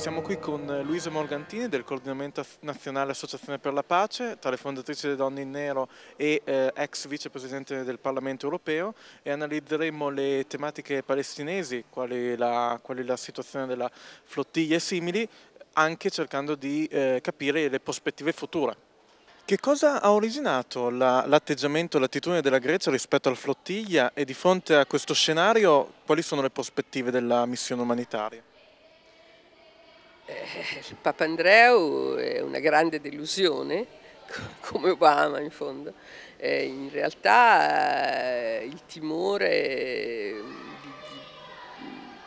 Siamo qui con Luisa Morgantini del coordinamento nazionale Associazione per la Pace, tra le fondatrici delle Donne in Nero e ex vicepresidente del Parlamento europeo, e analizzeremo le tematiche palestinesi, quali la situazione della flottiglia e simili, anche cercando di capire le prospettive future. Che cosa ha originato l'atteggiamento e l'attitudine della Grecia rispetto alla flottiglia e, di fronte a questo scenario, quali sono le prospettive della missione umanitaria? Papandreou è una grande delusione, come Obama in fondo. In realtà il timore di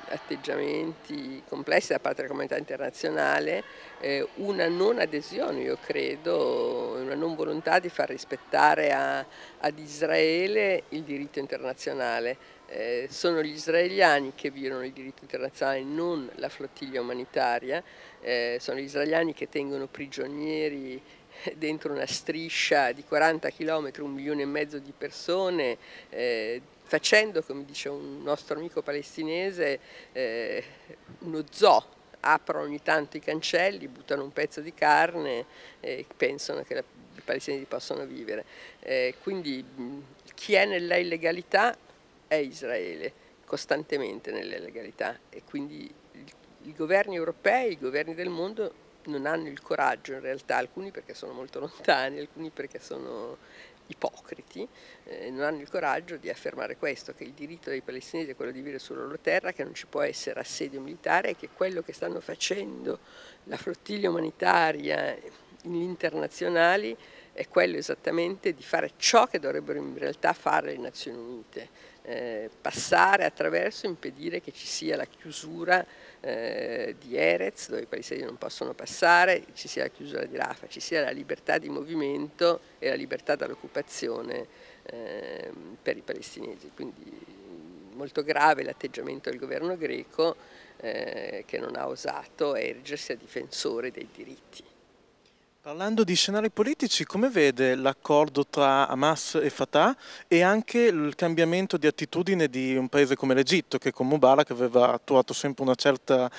atteggiamenti complessi da parte della comunità internazionale, una non adesione, io credo, una non volontà di far rispettare ad Israele il diritto internazionale. Sono gli israeliani che violano il diritto internazionale, non la flottiglia umanitaria, sono gli israeliani che tengono prigionieri dentro una striscia di 40 km, 1,5 milioni di persone, facendo, come dice un nostro amico palestinese, uno zoo. Aprono ogni tanto i cancelli, buttano un pezzo di carne e pensano che i palestinesi possano vivere. Quindi chi è nella illegalità è Israele, costantemente nell'illegalità, e quindi i governi europei, i governi del mondo non hanno il coraggio, in realtà, alcuni perché sono molto lontani, alcuni perché sono ipocriti, non hanno il coraggio di affermare questo, che il diritto dei palestinesi è quello di vivere sulla loro terra, che non ci può essere assedio militare e che quello che stanno facendo la flottiglia umanitaria gli internazionali è quello esattamente di fare ciò che dovrebbero in realtà fare le Nazioni Unite, passare attraverso e impedire che ci sia la chiusura di Erez, dove i palestinesi non possono passare, ci sia la chiusura di Rafah, ci sia la libertà di movimento e la libertà dall'occupazione per i palestinesi. Quindi molto grave l'atteggiamento del governo greco, che non ha osato ergersi a difensore dei diritti. Parlando di scenari politici, come vede l'accordo tra Hamas e Fatah e anche il cambiamento di attitudine di un paese come l'Egitto, che con Mubarak aveva attuato sempre un certo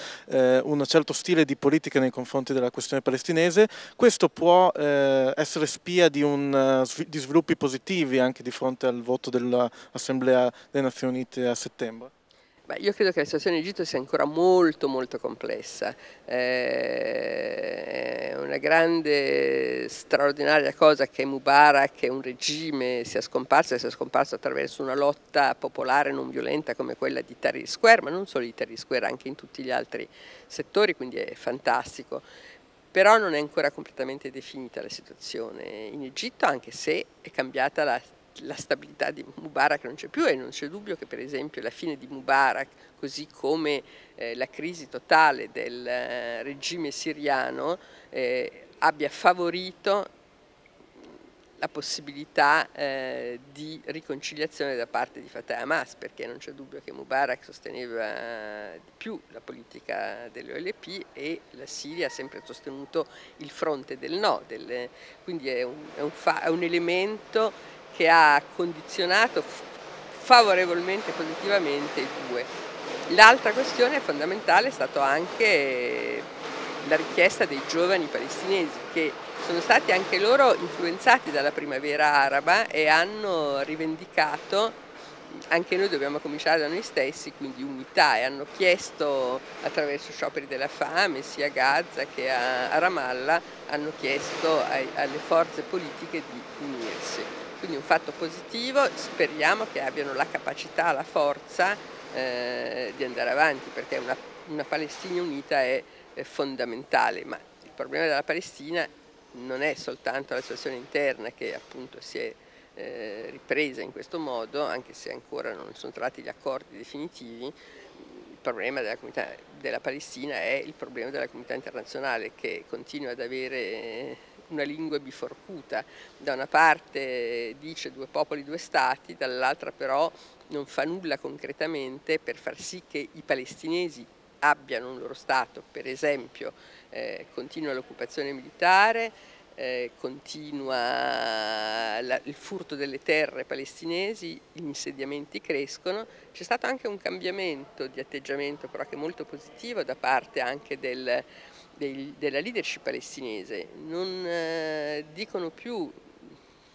stile di politica nei confronti della questione palestinese? Questo può essere spia di sviluppi positivi anche di fronte al voto dell'Assemblea delle Nazioni Unite a settembre? Beh, io credo che la situazione in Egitto sia ancora molto molto complessa, è una grande straordinaria cosa che Mubarak e un regime sia scomparso attraverso una lotta popolare non violenta come quella di Tahrir Square, ma non solo di Tahrir Square, anche in tutti gli altri settori, quindi è fantastico. Però non è ancora completamente definita la situazione in Egitto, anche se è cambiata la stabilità di Mubarak, non c'è più, e non c'è dubbio che per esempio la fine di Mubarak, così come la crisi totale del regime siriano, abbia favorito la possibilità di riconciliazione da parte di Fatah e Hamas, perché non c'è dubbio che Mubarak sosteneva di più la politica dell'OLP e la Siria ha sempre sostenuto il fronte del no, quindi è un elemento che ha condizionato favorevolmente e positivamente i due. L'altra questione fondamentale è stata anche la richiesta dei giovani palestinesi, che sono stati anche loro influenzati dalla primavera araba e hanno rivendicato: anche noi dobbiamo cominciare da noi stessi, quindi unità, e hanno chiesto attraverso scioperi della fame sia a Gaza che a Ramallah, hanno chiesto alle forze politiche di unirsi. Quindi un fatto positivo, speriamo che abbiano la capacità, la forza di andare avanti, perché una Palestina unita è fondamentale, ma il problema della Palestina non è soltanto la situazione interna, che appunto si è ripresa in questo modo, anche se ancora non sono trovati gli accordi definitivi. Il problema della comunità della Palestina è il problema della comunità internazionale, che continua ad avere una lingua biforcuta: da una parte dice due popoli, due stati, dall'altra però non fa nulla concretamente per far sì che i palestinesi abbiano un loro stato. Per esempio continua l'occupazione militare, continua il furto delle terre palestinesi, gli insediamenti crescono, c'è stato anche un cambiamento di atteggiamento però che è molto positivo da parte anche della leadership palestinese, non dicono più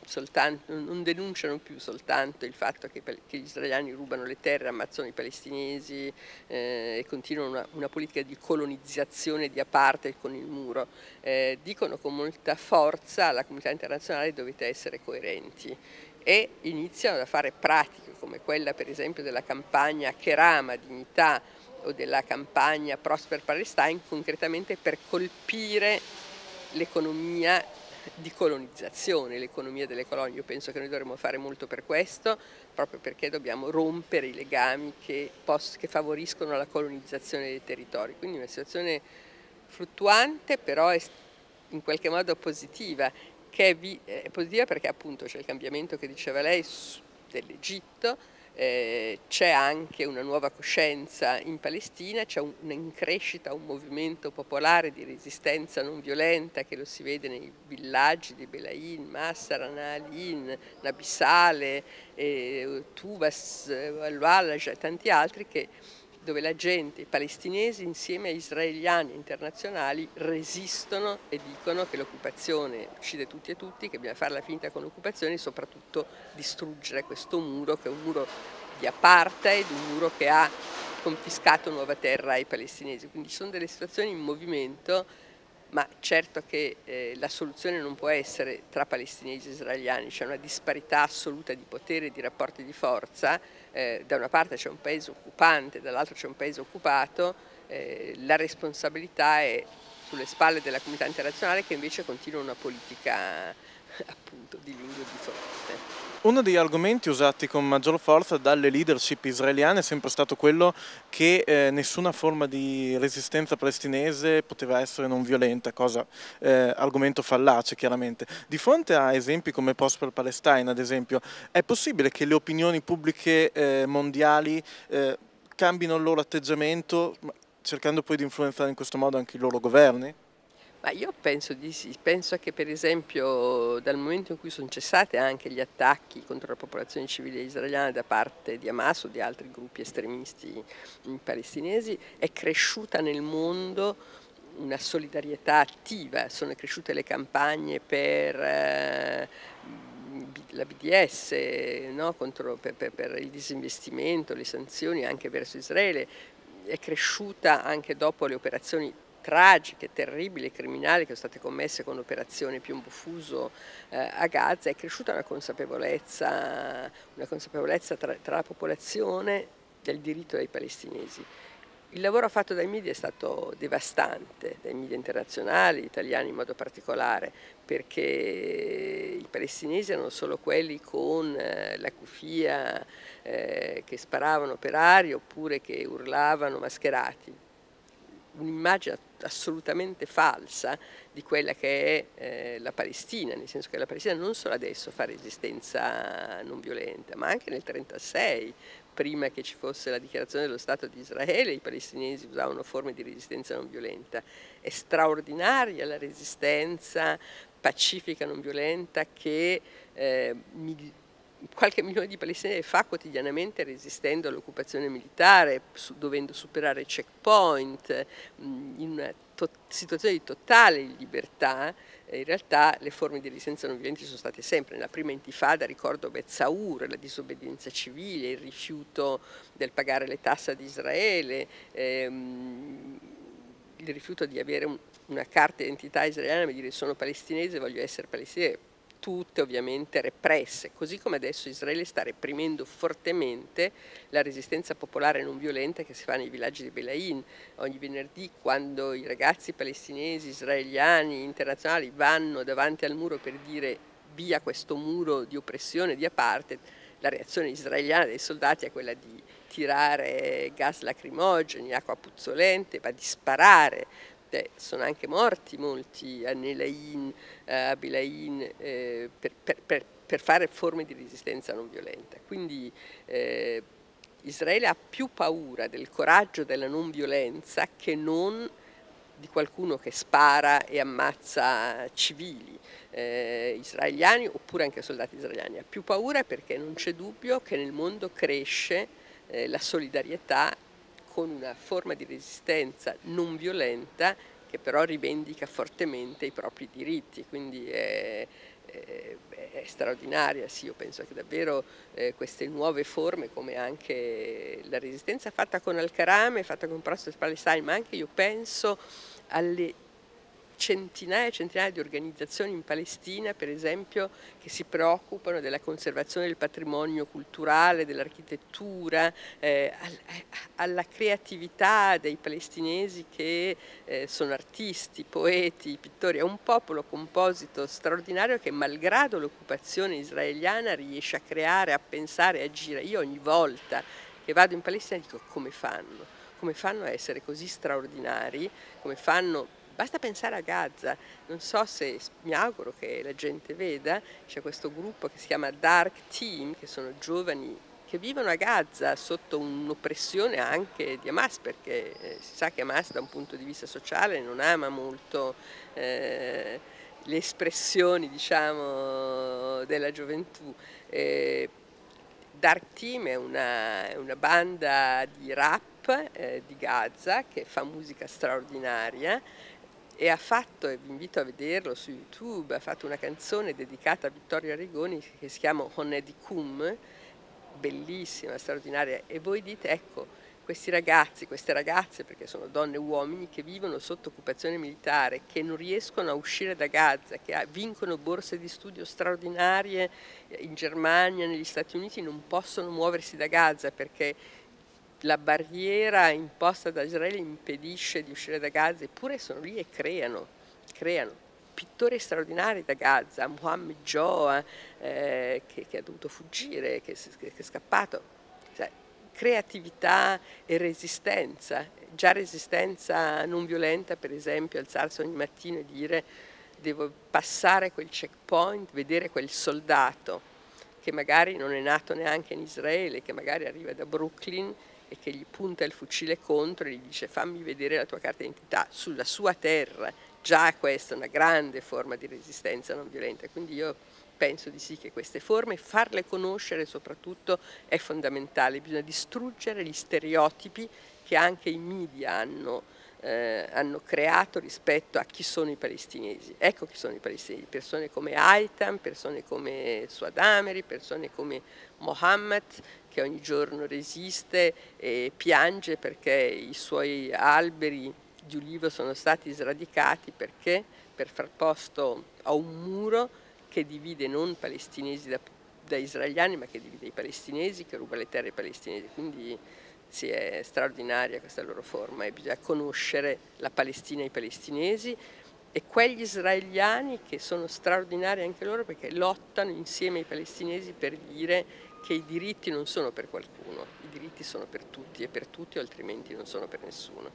soltanto, non denunciano più soltanto il fatto che gli israeliani rubano le terre, ammazzano i palestinesi e continuano una politica di colonizzazione di apartheid con il muro, dicono con molta forza alla comunità internazionale dovete essere coerenti e iniziano a fare pratiche come quella per esempio della campagna Karama, dignità, o della campagna Prospera Palestina concretamente per colpire l'economia di colonizzazione, l'economia delle colonie. Io penso che noi dovremmo fare molto per questo, proprio perché dobbiamo rompere i legami che favoriscono la colonizzazione dei territori. Quindi una situazione fluttuante, però è in qualche modo positiva, che è positiva perché appunto c'è il cambiamento che diceva lei dell'Egitto, c'è anche una nuova coscienza in Palestina, c'è in crescita un movimento popolare di resistenza non violenta che lo si vede nei villaggi di Bil'in, Masar, Ni'lin, Nabisale, Tuvas, Al-Wallaj e tanti altri dove la gente, i palestinesi insieme a israeliani internazionali resistono e dicono che l'occupazione uccide tutti e tutti, che bisogna farla finita con l'occupazione e soprattutto distruggere questo muro che è un muro di apartheid, un muro che ha confiscato nuova terra ai palestinesi. Quindi sono delle situazioni in movimento, ma certo che la soluzione non può essere tra palestinesi e israeliani, c'è una disparità assoluta di potere e di rapporti di forza, da una parte c'è un paese occupante, dall'altra c'è un paese occupato, la responsabilità è sulle spalle della comunità internazionale che invece continua una politica appunto di lingue di forte. Uno degli argomenti usati con maggior forza dalle leadership israeliane è sempre stato quello che nessuna forma di resistenza palestinese poteva essere non violenta, cosa argomento fallace chiaramente. Di fronte a esempi come Prospera Palestina, ad esempio, è possibile che le opinioni pubbliche mondiali cambino il loro atteggiamento, cercando poi di influenzare in questo modo anche i loro governi? Ma io penso di sì, penso che per esempio dal momento in cui sono cessate anche gli attacchi contro la popolazione civile israeliana da parte di Hamas o di altri gruppi estremisti palestinesi, è cresciuta nel mondo una solidarietà attiva, sono cresciute le campagne per la BDS, no? per il disinvestimento, le sanzioni anche verso Israele, è cresciuta anche dopo le operazioni tragiche, terribili e criminali che sono state commesse con l'operazione Piombo Fuso a Gaza, è cresciuta una consapevolezza tra la popolazione del diritto dei palestinesi. Il lavoro fatto dai media è stato devastante, dai media internazionali, italiani in modo particolare, perché i palestinesi erano solo quelli con la cuffia che sparavano per aria oppure che urlavano mascherati. Un'immagine assolutamente falsa di quella che è la Palestina, nel senso che la Palestina non solo adesso fa resistenza non violenta, ma anche nel 1936, prima che ci fosse la dichiarazione dello Stato di Israele, i palestinesi usavano forme di resistenza non violenta. È straordinaria la resistenza pacifica non violenta che qualche milione di palestinesi fa quotidianamente resistendo all'occupazione militare, dovendo superare checkpoint, in una situazione di totale libertà. In realtà le forme di resistenza non violenta sono state sempre. Nella prima intifada ricordo Betsaur, la disobbedienza civile, il rifiuto del pagare le tasse ad Israele, il rifiuto di avere una carta d'identità israeliana per dire sono palestinese, voglio essere palestinese. Tutte ovviamente represse, così come adesso Israele sta reprimendo fortemente la resistenza popolare non violenta che si fa nei villaggi di Bil'in. Ogni venerdì quando i ragazzi palestinesi, israeliani, internazionali vanno davanti al muro per dire via questo muro di oppressione, di apartheid, la reazione israeliana dei soldati è quella di tirare gas lacrimogeni, acqua puzzolente, ma di sparare. Sono anche morti molti a Ni'lin, a Bil'in, per fare forme di resistenza non violenta. Quindi Israele ha più paura del coraggio della non violenza che non di qualcuno che spara e ammazza civili israeliani oppure anche soldati israeliani. Ha più paura perché non c'è dubbio che nel mondo cresce la solidarietà con una forma di resistenza non violenta che però rivendica fortemente i propri diritti, quindi è straordinaria, sì, io penso che davvero queste nuove forme, come anche la resistenza fatta con Al-Karama, fatta con Prospera Palestina, ma anche io penso alle centinaia e centinaia di organizzazioni in Palestina, per esempio, che si preoccupano della conservazione del patrimonio culturale, dell'architettura, alla creatività dei palestinesi che sono artisti, poeti, pittori. È un popolo composito straordinario che, malgrado l'occupazione israeliana, riesce a creare, a pensare, a agire. Io ogni volta che vado in Palestina dico: come fanno? Come fanno a essere così straordinari? Come fanno? Basta pensare a Gaza, non so se, mi auguro che la gente veda, c'è questo gruppo che si chiama Darg Team, che sono giovani che vivono a Gaza sotto un'oppressione anche di Hamas, perché si sa che Hamas da un punto di vista sociale non ama molto le espressioni, diciamo, della gioventù. Darg Team è una banda di rap di Gaza che fa musica straordinaria, e ha fatto, e vi invito a vederlo su YouTube, ha fatto una canzone dedicata a Vittorio Arrigoni che si chiama Honnedi Kuhm, bellissima, straordinaria, e voi dite, ecco, questi ragazzi, queste ragazze, perché sono donne e uomini che vivono sotto occupazione militare, che non riescono a uscire da Gaza, che vincono borse di studio straordinarie in Germania, negli Stati Uniti, non possono muoversi da Gaza perché la barriera imposta da Israele impedisce di uscire da Gaza, eppure sono lì e creano. Pittori straordinari da Gaza, Mohammed Joa che ha dovuto fuggire, che è scappato, cioè, creatività e resistenza, già resistenza non violenta, per esempio alzarsi ogni mattino e dire devo passare quel checkpoint, vedere quel soldato che magari non è nato neanche in Israele, che magari arriva da Brooklyn e che gli punta il fucile contro e gli dice fammi vedere la tua carta d'identità sulla sua terra. Già questa è una grande forma di resistenza non violenta, quindi io penso di sì che queste forme, farle conoscere soprattutto, è fondamentale. Bisogna distruggere gli stereotipi che anche i media hanno creato rispetto a chi sono i palestinesi. Ecco chi sono i palestinesi, persone come Aitan, persone come Suad Amiri, persone come Mohammed, che ogni giorno resiste e piange perché i suoi alberi di ulivo sono stati sradicati, perché? Per far posto a un muro che divide non palestinesi da israeliani, ma che divide i palestinesi, che ruba le terre palestinesi. Quindi sì, è straordinaria questa loro forma e bisogna conoscere la Palestina e i palestinesi e quegli israeliani che sono straordinari anche loro perché lottano insieme ai palestinesi per dire che i diritti non sono per qualcuno, i diritti sono per tutti e per tutti, altrimenti non sono per nessuno.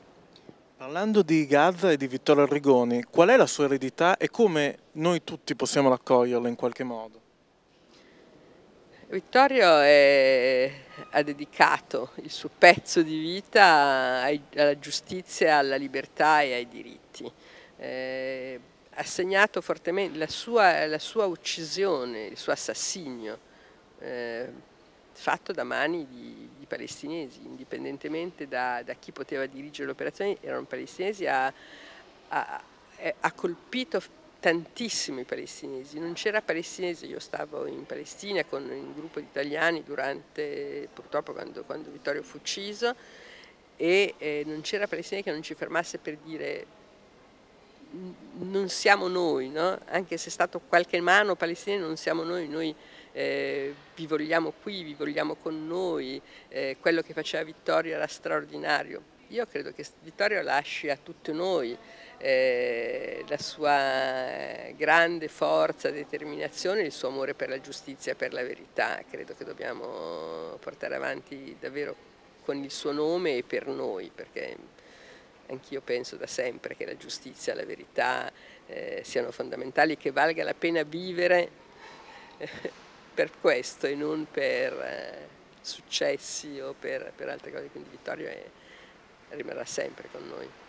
Parlando di Gaza e di Vittorio Arrigoni, qual è la sua eredità e come noi tutti possiamo raccoglierla in qualche modo? Vittorio ha dedicato il suo pezzo di vita alla giustizia, alla libertà e ai diritti. Ha segnato fortemente la sua uccisione, il suo assassinio, fatto da mani di palestinesi, indipendentemente da chi poteva dirigere l'operazione, erano palestinesi, ha colpito tantissimi palestinesi, non c'era palestinese, io stavo in Palestina con un gruppo di italiani durante, purtroppo quando Vittorio fu ucciso, e non c'era palestinese che non ci fermasse per dire non siamo noi, no? Anche se è stato qualche mano palestinese non siamo noi vi vogliamo qui, vi vogliamo con noi, quello che faceva Vittorio era straordinario. Io credo che Vittorio lasci a tutti noi la sua grande forza, determinazione, il suo amore per la giustizia e per la verità. Credo che dobbiamo portare avanti davvero con il suo nome e per noi, perché anch'io penso da sempre che la giustizia e la verità siano fondamentali e che valga la pena vivere per questo e non per successi o per altre cose. Quindi Vittorio rimarrà sempre con noi.